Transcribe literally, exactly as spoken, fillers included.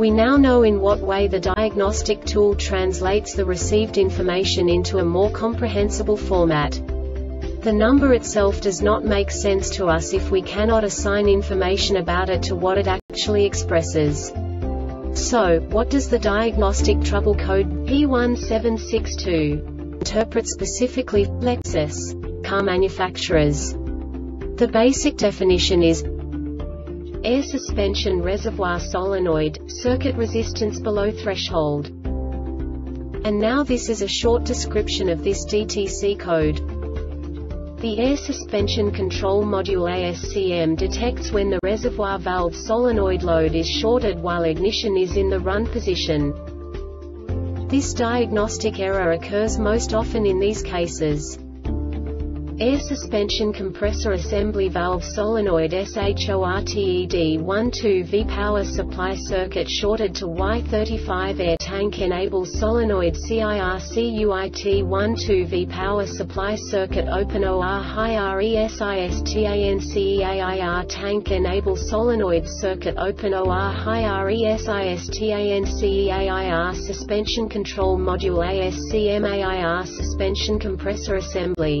We now know in what way the diagnostic tool translates the received information into a more comprehensible format. The number itself does not make sense to us if we cannot assign information about it to what it actually expresses. So, what does the diagnostic trouble code P one seven six two interpret specifically for Lexus car manufacturers? The basic definition is air suspension reservoir solenoid, circuit resistance below threshold. And now this is a short description of this D T C code. The air suspension control module A S C M detects when the reservoir valve solenoid load is shorted while ignition is in the run position. This diagnostic error occurs most often in these cases: air suspension compressor assembly valve solenoid shorted twelve volt power supply circuit shorted to Y thirty-five air tank enables solenoid circuit twelve volt power supply circuit open or high resistanceair tank enables solenoid circuit open or high resistanceair suspension control module A S C M A I R suspension compressor assembly.